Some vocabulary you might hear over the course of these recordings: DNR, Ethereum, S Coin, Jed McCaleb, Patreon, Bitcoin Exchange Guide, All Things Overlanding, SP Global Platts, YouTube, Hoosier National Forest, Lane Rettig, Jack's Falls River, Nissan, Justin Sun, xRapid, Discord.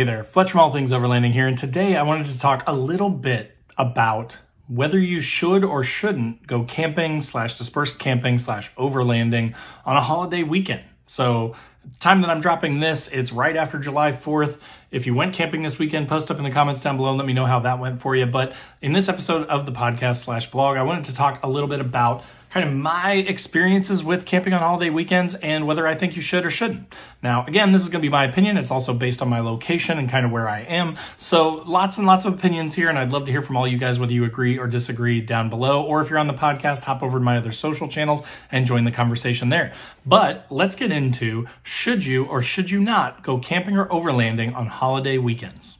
Hey there, Fletch from All Things Overlanding here, and today I wanted to talk a little bit about whether you should or shouldn't go camping / dispersed camping / overlanding on a holiday weekend. So the time that I'm dropping this, it's right after July 4th. If you went camping this weekend, post up in the comments down below and let me know how that went for you. But in this episode of the podcast / vlog, I wanted to talk a little bit about kind of my experiences with camping on holiday weekends and whether I think you should or shouldn't. Now, again, this is gonna be my opinion. It's also based on my location and kind of where I am. So lots and lots of opinions here, and I'd love to hear from all you guys, whether you agree or disagree down below, or if you're on the podcast, hop over to my other social channels and join the conversation there. But let's get into, should you or should you not go camping or overlanding on holiday weekends?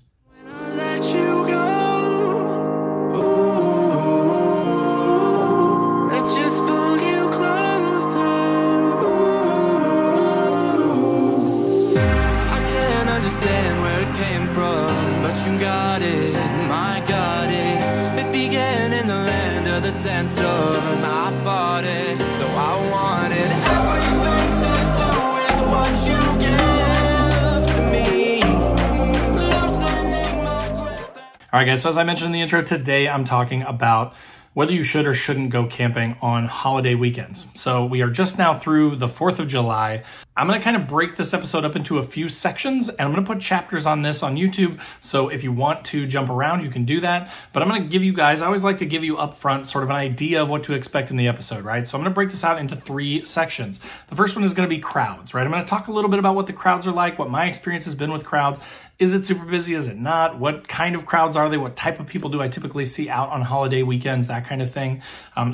Where it came from, but you got it, my got it. It began in the land of the sandstorm. I fought it, though I wanted everything to do with what you give to me. Loosening my grip. All right, guys, so as I mentioned in the intro, today I'm talking about whether you should or shouldn't go camping on holiday weekends. So we are just now through the 4th of July. I'm gonna kind of break this episode up into a few sections, and I'm gonna put chapters on this on YouTube. So if you want to jump around, you can do that. But I'm gonna give you guys, I always like to give you upfront sort of an idea of what to expect in the episode, right? So I'm gonna break this out into 3 sections. The first one is gonna be crowds, right? I'm gonna talk a little bit about what the crowds are like, what my experience has been with crowds. Is it super busy? Is it not? What kind of crowds are they? What type of people do I typically see out on holiday weekends? That kind of thing.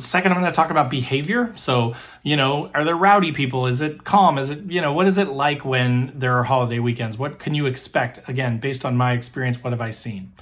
Second, I'm going to talk about behavior. So, are there rowdy people? Is it calm? Is it, what is it like when there are holiday weekends? What can you expect? Again, based on my experience, what have I seen?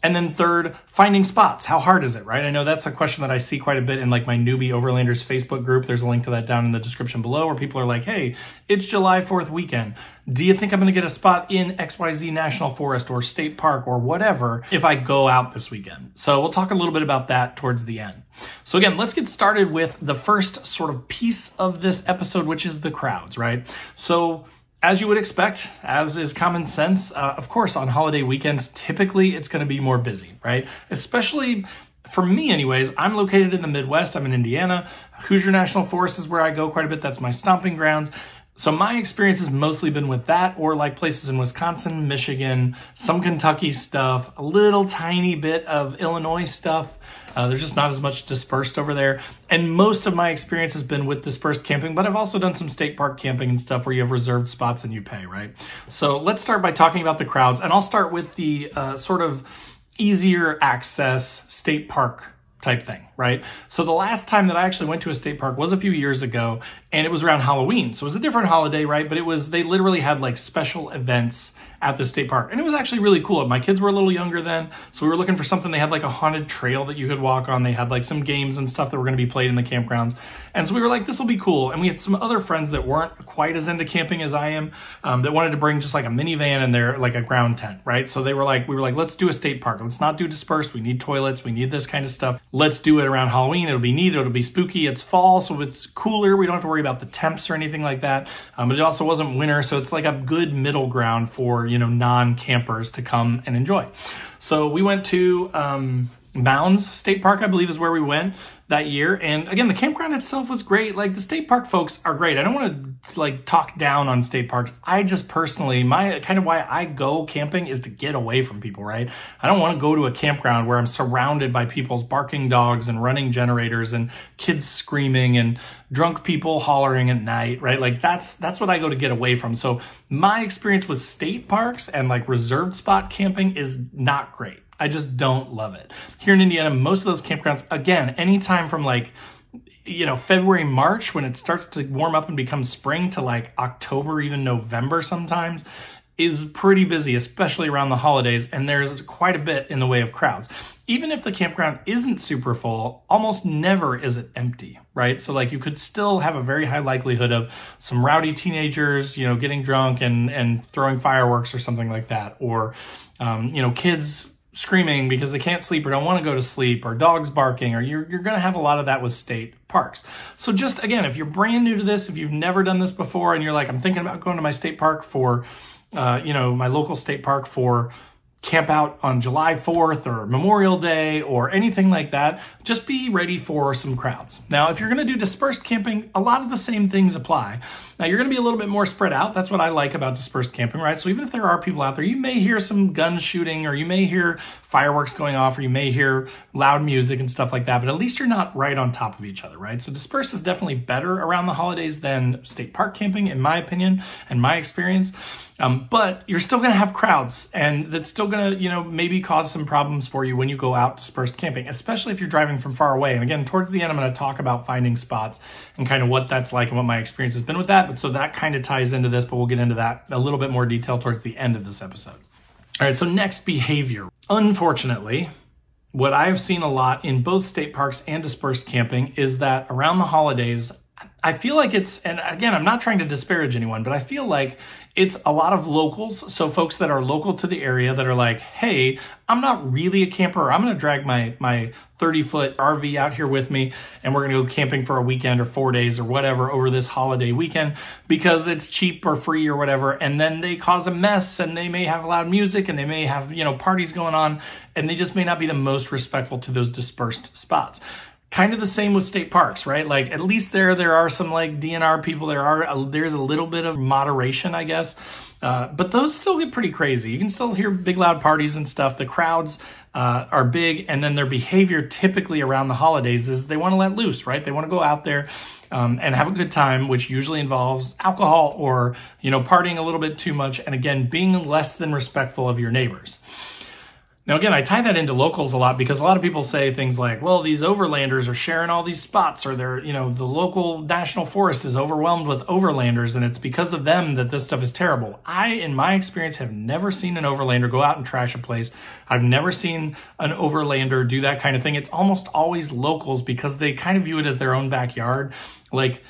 And then third, finding spots. How hard is it, right? I know that's a question that I see quite a bit in like my newbie overlanders Facebook group. There's a link to that down in the description below where people are like, hey, it's July 4th weekend. Do you think I'm gonna get a spot in XYZ National Forest or State Park or whatever if I go out this weekend? So we'll talk a little bit about that towards the end. So again, let's get started with the first sort of piece of this episode, which is the crowds, right? So as you would expect, as is common sense, of course, on holiday weekends, typically it's going to be more busy, right? Especially for me anyways, I'm located in the Midwest. I'm in Indiana. Hoosier National Forest is where I go quite a bit. That's my stomping grounds. So my experience has mostly been with that, or like places in Wisconsin, Michigan, some Kentucky stuff, a little tiny bit of Illinois stuff. There's just not as much dispersed over there. And most of my experience has been with dispersed camping, but I've also done some state park camping and stuff where you have reserved spots and you pay, right? So let's start by talking about the crowds. And I'll start with the sort of easier access state park type thing, right? So the last time that I actually went to a state park was a few years ago, and it was around Halloween. So it was a different holiday, right? But it was, they literally had like special events at the state park. And it was actually really cool. My kids were a little younger then, so we were looking for something. They had like a haunted trail that you could walk on. They had like some games and stuff that were going to be played in the campgrounds. And so we were like, this will be cool. And we had some other friends that weren't quite as into camping as I am, that wanted to bring just like a minivan and their like a ground tent, right? So they were like, we were like, let's do a state park. Let's not do dispersed. We need toilets. We need this kind of stuff. Let's do it around Halloween. It'll be neat. It'll be spooky. It's fall, so it's cooler. We don't have to worry about the temps or anything like that. But it also wasn't winter, so it's like a good middle ground for non-campers to come and enjoy. So we went to Mounds State Park, I believe is where we went that year. And again, the campground itself was great. Like the state park folks are great. I don't want to like talk down on state parks. I just personally, my kind of why I go camping is to get away from people, right? I don't want to go to a campground where I'm surrounded by people's barking dogs and running generators and kids screaming and drunk people hollering at night, right? Like that's what I go to get away from. So my experience with state parks and like reserved spot camping is not great. I just don't love it. Here in Indiana, most of those campgrounds, again, anytime from like, February, March, when it starts to warm up and become spring, to like October, even November sometimes, is pretty busy, especially around the holidays. And there's quite a bit in the way of crowds. Even if the campground isn't super full, almost never is it empty, right? So like you could still have a very high likelihood of some rowdy teenagers, getting drunk and throwing fireworks or something like that. Or, kids screaming because they can't sleep or don't want to go to sleep, or dogs barking, or you're going to have a lot of that with state parks. So just, again, if you're brand new to this, if you've never done this before and you're like, I'm thinking about going to my state park for you know, my local state park for camp out on July 4th or Memorial Day or anything like that, just be ready for some crowds. Now, if you're going to do dispersed camping, a lot of the same things apply. Now, you're going to be a little bit more spread out. That's what I like about dispersed camping, right? So even if there are people out there, you may hear some gun shooting or you may hear fireworks going off or you may hear loud music and stuff like that, but at least you're not right on top of each other, right? So dispersed is definitely better around the holidays than state park camping, in my opinion and my experience. But you're still going to have crowds, and that's still going to, you know, maybe cause some problems for you when you go out dispersed camping, especially if you're driving from far away. And again, towards the end, I'm going to talk about finding spots and kind of what that's like and what my experience has been with that. But so that kind of ties into this, but we'll get into that a little bit more detail towards the end of this episode. All right. So next, behavior. Unfortunately, what I've seen a lot in both state parks and dispersed camping is that around the holidays, I feel like it's, and again, I'm not trying to disparage anyone, but I feel like it's a lot of locals. So folks that are local to the area that are like, hey, I'm not really a camper. I'm going to drag my 30-foot RV out here with me, and we're going to go camping for a weekend or 4 days or whatever over this holiday weekend because it's cheap or free or whatever. And then they cause a mess, and they may have loud music, and they may have, you know, parties going on, and they just may not be the most respectful to those dispersed spots. Kind of the same with state parks, right? Like, at least there are some like DNR people. There's a little bit of moderation, I guess. But those still get pretty crazy. You can still hear big loud parties and stuff. The crowds are big, and then their behavior typically around the holidays is they want to let loose, right? They want to go out there and have a good time, which usually involves alcohol or, you know, partying a little bit too much. And again, being less than respectful of your neighbors. Now, again, I tie that into locals a lot because a lot of people say things like, well, these overlanders are sharing all these spots, or they're, you know, the local national forest is overwhelmed with overlanders, and it's because of them that this stuff is terrible. I, in my experience, have never seen an overlander go out and trash a place. I've never seen an overlander do that kind of thing. It's almost always locals because they kind of view it as their own backyard. Like,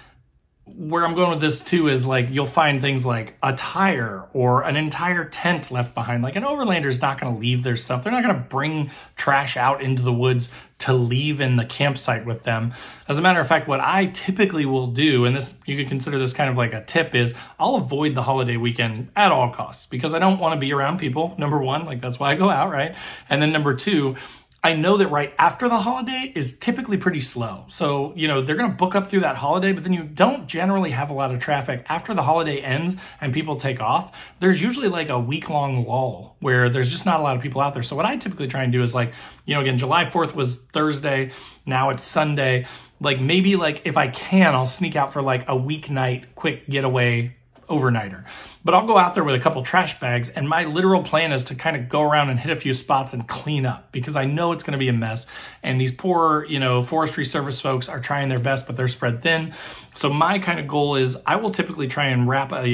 where I'm going with this too is like, you'll find things like a tire or an entire tent left behind. Like, an overlander is not going to leave their stuff. They're not going to bring trash out into the woods to leave in the campsite with them. As a matter of fact, what I typically will do, and this, you could consider this kind of like a tip, is I'll avoid the holiday weekend at all costs because I don't want to be around people. Number one, like, that's why I go out, right? And then number two, I know that right after the holiday is typically pretty slow. So, you know, they're going to book up through that holiday, but then you don't generally have a lot of traffic after the holiday ends and people take off. There's usually like a week-long lull where there's just not a lot of people out there. So what I typically try and do is, like, you know, again, July 4th was Thursday. Now it's Sunday. Like, maybe, like, if I can, I'll sneak out for like a weeknight quick getaway overnighter. But I'll go out there with a couple trash bags, and my literal plan is to kind of go around and hit a few spots and clean up because I know it's going to be a mess. And these poor, you know, forestry service folks are trying their best, but they're spread thin. So my kind of goal is I will typically try and wrap a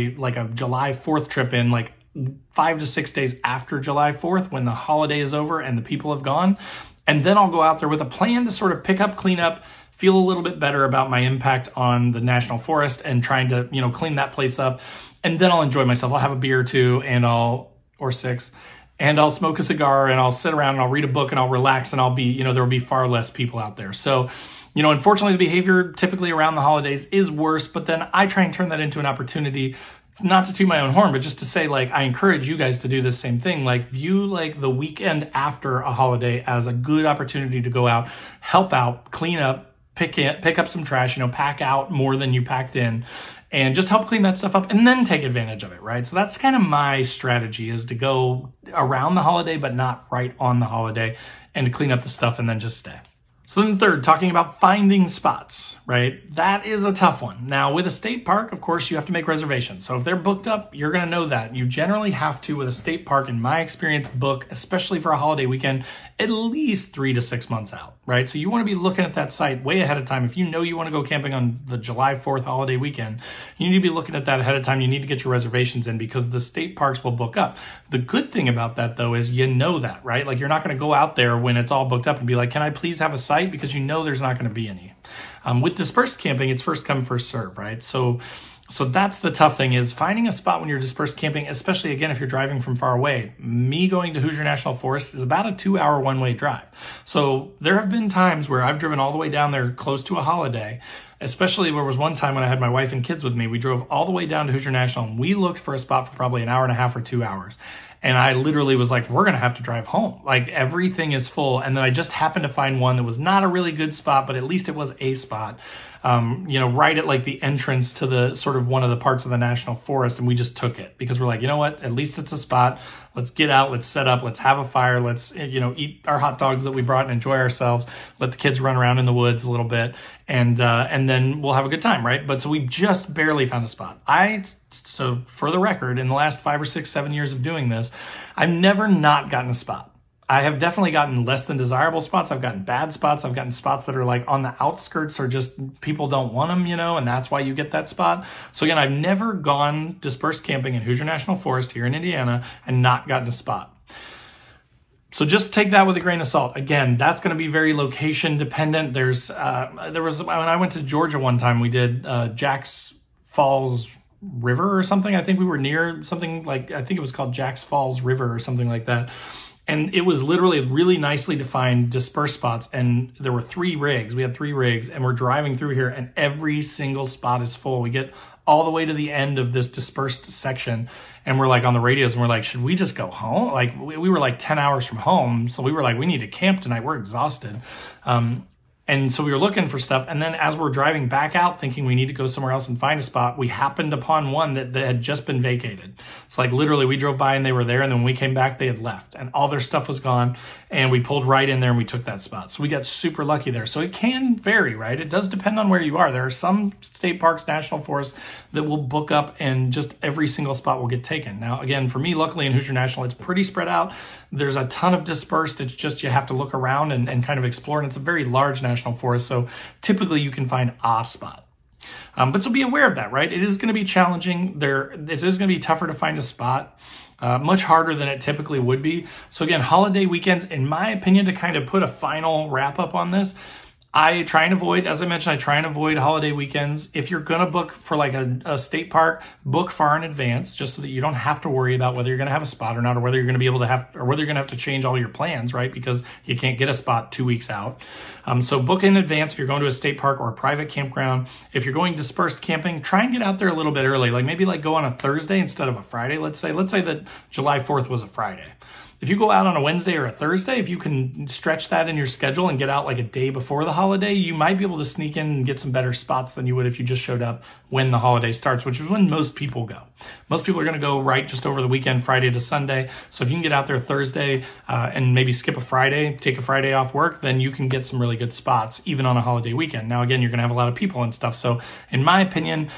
July 4th trip in like 5 to 6 days after July 4th when the holiday is over and the people have gone. And then I'll go out there with a plan to sort of pick up, clean up, feel a little bit better about my impact on the national forest and trying to, you know, clean that place up. And then I'll enjoy myself. I'll have a beer or two or six, and I'll smoke a cigar, and I'll sit around, and I'll read a book, and I'll relax, and I'll be, you know, there will be far less people out there. So, you know, unfortunately, the behavior typically around the holidays is worse, but then I try and turn that into an opportunity, not to toot my own horn, but just to say, like, I encourage you guys to do this same thing. Like, view like the weekend after a holiday as a good opportunity to go out, help out, clean up, pick up some trash, you know, pack out more than you packed in, and just help clean that stuff up and then take advantage of it, right? So that's kind of my strategy, is to go around the holiday, but not right on the holiday, and to clean up the stuff and then just stay. So then third, talking about finding spots, right? That is a tough one. Now, with a state park, of course, you have to make reservations. So if they're booked up, you're going to know that. You generally have to, with a state park, in my experience, book, especially for a holiday weekend, at least 3 to 6 months out, right? So you want to be looking at that site way ahead of time. If you know you want to go camping on the July 4th holiday weekend, you need to be looking at that ahead of time. You need to get your reservations in because the state parks will book up. The good thing about that, though, is you know that, right? Like, you're not going to go out there when it's all booked up and be like, can I please have a site? Because you know there's not going to be any. With dispersed camping, it's first come, first serve, right? So So that's the tough thing, is finding a spot when you're dispersed camping, especially again if you're driving from far away. Me going to Hoosier National Forest is about a 2-hour one-way drive. So there have been times where I've driven all the way down there close to a holiday, especially there was one time when I had my wife and kids with me. We drove all the way down to Hoosier National and we looked for a spot for probably an hour and a half or 2 hours. And I literally was like, we're going to have to drive home. Like, everything is full. And then I just happened to find one that was not a really good spot, but at least it was a spot, you know, right at like the entrance to the sort of one of the parts of the national forest. And we just took it because we're like, you know what, at least it's a spot. Let's get out. Let's set up. Let's have a fire. Let's, you know, eat our hot dogs that we brought and enjoy ourselves. Let the kids run around in the woods a little bit. And then we'll have a good time, right? But so we just barely found a spot. So for the record, in the last 5 or 6, 7 years of doing this, I've never not gotten a spot. I have definitely gotten less than desirable spots. I've gotten bad spots. I've gotten spots that are like on the outskirts or just people don't want them, you know, and that's why you get that spot. So again, I've never gone dispersed camping in Hoosier National Forest here in Indiana and not gotten a spot. So just take that with a grain of salt. Again, that's going to be very location dependent. There's, when I went to Georgia one time, we did Jack's Falls River or something. I think we were near something like, I think it was called Jack's Falls River or something like that. And it was literally really nicely defined dispersed spots. And there were 3 rigs. We had 3 rigs and we're driving through here and every single spot is full. We get all the way to the end of this dispersed section. And we're like on the radios and we're like, should we just go home? Like, we were like 10 hours from home. So we were like, we need to camp tonight. We're exhausted. And so we were looking for stuff. And then as we're driving back out thinking we need to go somewhere else and find a spot, we happened upon one that had just been vacated. It's like literally we drove by and they were there. And then when we came back, they had left and all their stuff was gone. And we pulled right in there and we took that spot. So we got super lucky there. So it can vary, right? It does depend on where you are. There are some state parks, national forests that will book up and just every single spot will get taken. Now, again, for me, luckily in Hoosier National, it's pretty spread out. There's a ton of dispersed. It's just you have to look around and kind of explore. And it's a very large national forest, so typically you can find a spot. But so be aware of that, right? It is going to be challenging. It is going to be tougher to find a spot, much harder than it typically would be. So again, holiday weekends, in my opinion, to kind of put a final wrap up on this, I try and avoid, as I mentioned, I try and avoid holiday weekends. If you're going to book for like a state park, book far in advance, just so that you don't have to worry about whether you're going to have a spot or not, or whether you're going to be able to have, or whether you're going to have to change all your plans, right? Because you can't get a spot 2 weeks out. So book in advance if you're going to a state park or a private campground. If you're going dispersed camping, try and get out there a little bit early. Like maybe like go on a Thursday instead of a Friday. Let's say that July 4th was a Friday. If you go out on a Wednesday or a Thursday, if you can stretch that in your schedule and get out like a day before the holiday, you might be able to sneak in and get some better spots than you would if you just showed up when the holiday starts, which is when most people go. Most people are going to go right just over the weekend, Friday to Sunday. So if you can get out there Thursday and maybe skip a Friday, take a Friday off work, then you can get some really good spots, even on a holiday weekend. Now, again, you're going to have a lot of people and stuff. So in my opinion,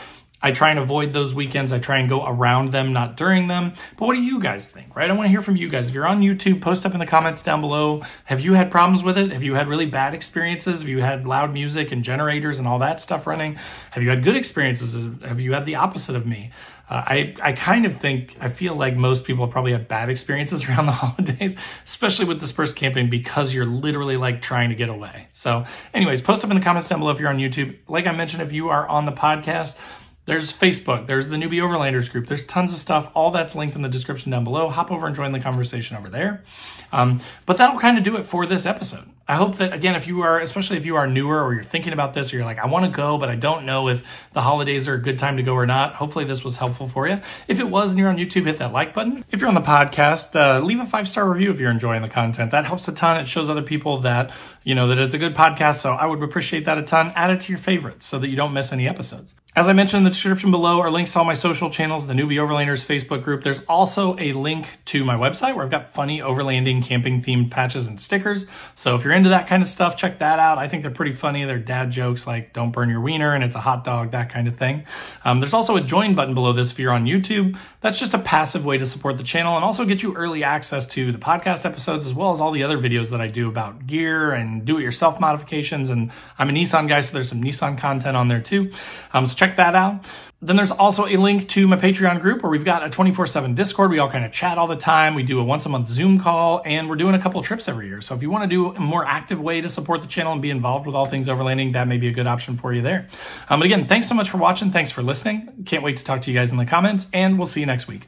I try and avoid those weekends. I try and go around them, not during them. But what do you guys think, right? I want to hear from you guys. If you're on YouTube, post up in the comments down below. Have you had problems with it? Have you had really bad experiences? Have you had loud music and generators and all that stuff running? Have you had good experiences? Have you had the opposite of me? I kind of think, I feel like most people probably have bad experiences around the holidays, especially with dispersed camping, because you're literally like trying to get away. So anyways, post up in the comments down below if you're on YouTube. Like I mentioned, if you are on the podcast, there's Facebook, there's the Newbie Overlanders group, there's tons of stuff. All that's linked in the description down below. Hop over and join the conversation over there. But that'll kind of do it for this episode. I hope that, again, if you are, especially if you are newer or you're thinking about this or you're like, I want to go, but I don't know if the holidays are a good time to go or not. Hopefully this was helpful for you. If it was and you're on YouTube, hit that like button. If you're on the podcast, leave a 5-star review if you're enjoying the content. That helps a ton. It shows other people that, you know, that it's a good podcast. So I would appreciate that a ton. Add it to your favorites so that you don't miss any episodes. As I mentioned in the description below are links to all my social channels, the Newbie Overlanders Facebook group. There's also a link to my website where I've got funny overlanding camping themed patches and stickers. So if you're into that kind of stuff, check that out. I think they're pretty funny. They're dad jokes like don't burn your wiener and it's a hot dog, that kind of thing. There's also a join button below this if you're on YouTube. That's just a passive way to support the channel and also get you early access to the podcast episodes as well as all the other videos that I do about gear and do-it-yourself modifications. And I'm a Nissan guy, so there's some Nissan content on there too. So check that out. Then there's also a link to my Patreon group where we've got a 24/7 Discord. We all kind of chat all the time. We do a once a month Zoom call, and we're doing a couple of trips every year. So if you want to do a more active way to support the channel and be involved with All Things Overlanding, that may be a good option for you there. But again, thanks so much for watching. Thanks for listening. Can't wait to talk to you guys in the comments, and we'll see you next week.